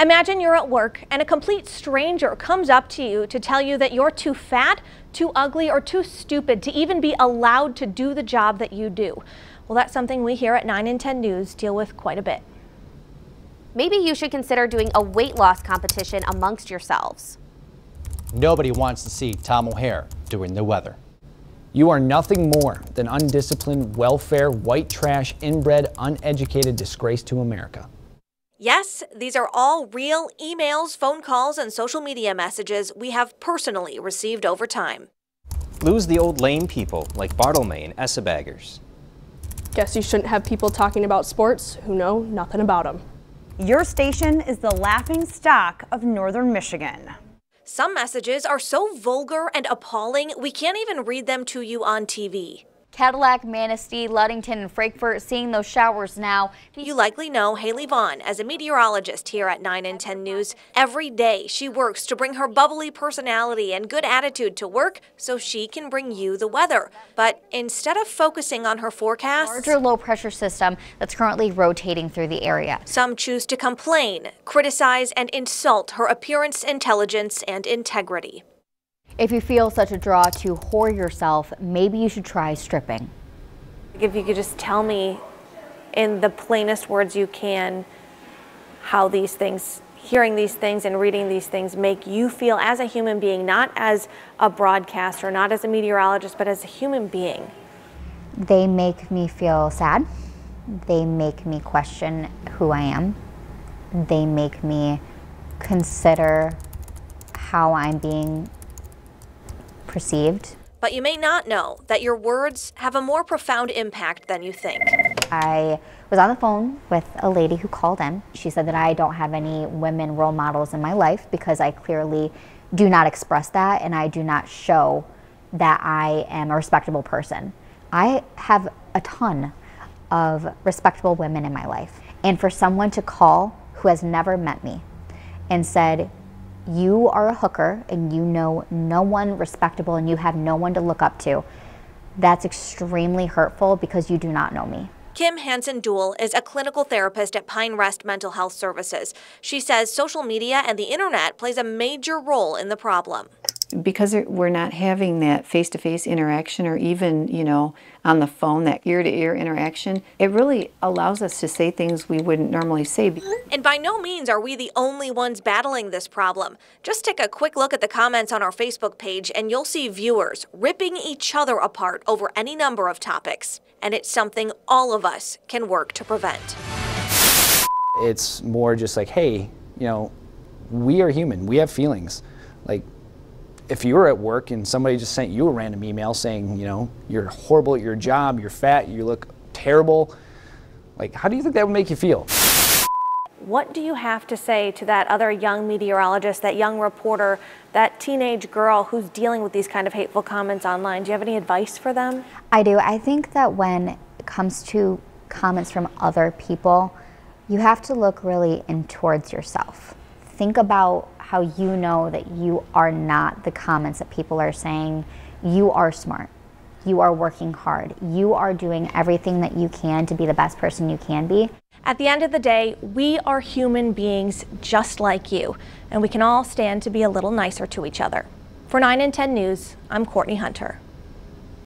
Imagine you're at work and a complete stranger comes up to you to tell you that you're too fat, too ugly, or too stupid to even be allowed to do the job that you do. Well, that's something we here at 9&10 News deal with quite a bit. Maybe you should consider doing a weight loss competition amongst yourselves. Nobody wants to see Tom O'Hare doing the weather. You are nothing more than undisciplined, welfare, white trash, inbred, uneducated disgrace to America. Yes, these are all real emails, phone calls, and social media messages we have personally received over time. Lose the old lame people like Bartlemay and Essabaggers. Guess you shouldn't have people talking about sports who know nothing about them. Your station is the laughing stock of northern Michigan. Some messages are so vulgar and appalling, we can't even read them to you on TV. Cadillac, Manistee, Ludington, and Frankfort, seeing those showers now. You likely know Haley Vaughn as a meteorologist here at 9&10 News. Every day she works to bring her bubbly personality and good attitude to work so she can bring you the weather. But instead of focusing on her forecast, larger low pressure system that's currently rotating through the area. Some choose to complain, criticize, and insult her appearance, intelligence, and integrity. If you feel such a draw to whore yourself, maybe you should try stripping. If you could just tell me in the plainest words you can how these things, hearing these things and reading these things, make you feel as a human being, not as a broadcaster, not as a meteorologist, but as a human being. They make me feel sad. They make me question who I am. They make me consider how I'm being perceived. But you may not know that your words have a more profound impact than you think. I was on the phone with a lady who called in. She said that I don't have any women role models in my life because I clearly do not express that and I do not show that I am a respectable person. I have a ton of respectable women in my life. And for someone to call who has never met me and said, "You are a hooker and you know no one respectable and you have no one to look up to," that's extremely hurtful because you do not know me. Kim Hansen Duell is a clinical therapist at Pine Rest Mental Health Services. She says social media and the internet plays a major role in the problem. Because we're not having that face-to-face interaction or even, you know, on the phone, that ear-to-ear interaction, it really allows us to say things we wouldn't normally say. And by no means are we the only ones battling this problem. Just take a quick look at the comments on our Facebook page and you'll see viewers ripping each other apart over any number of topics. And it's something all of us can work to prevent. It's more just like, hey, you know, we are human, we have feelings. Like, if you were at work and somebody just sent you a random email saying, you know, you're horrible at your job, you're fat, you look terrible, like, how do you think that would make you feel? What do you have to say to that other young meteorologist, that young reporter, that teenage girl who's dealing with these kind of hateful comments online? Do you have any advice for them? I do. I think that when it comes to comments from other people, you have to look really in towards yourself. Think about how you know that you are not the comments that people are saying. You are smart. You are working hard. You are doing everything that you can to be the best person you can be. At the end of the day, we are human beings just like you, and we can all stand to be a little nicer to each other. For 9&10 News, I'm Courtney Hunter.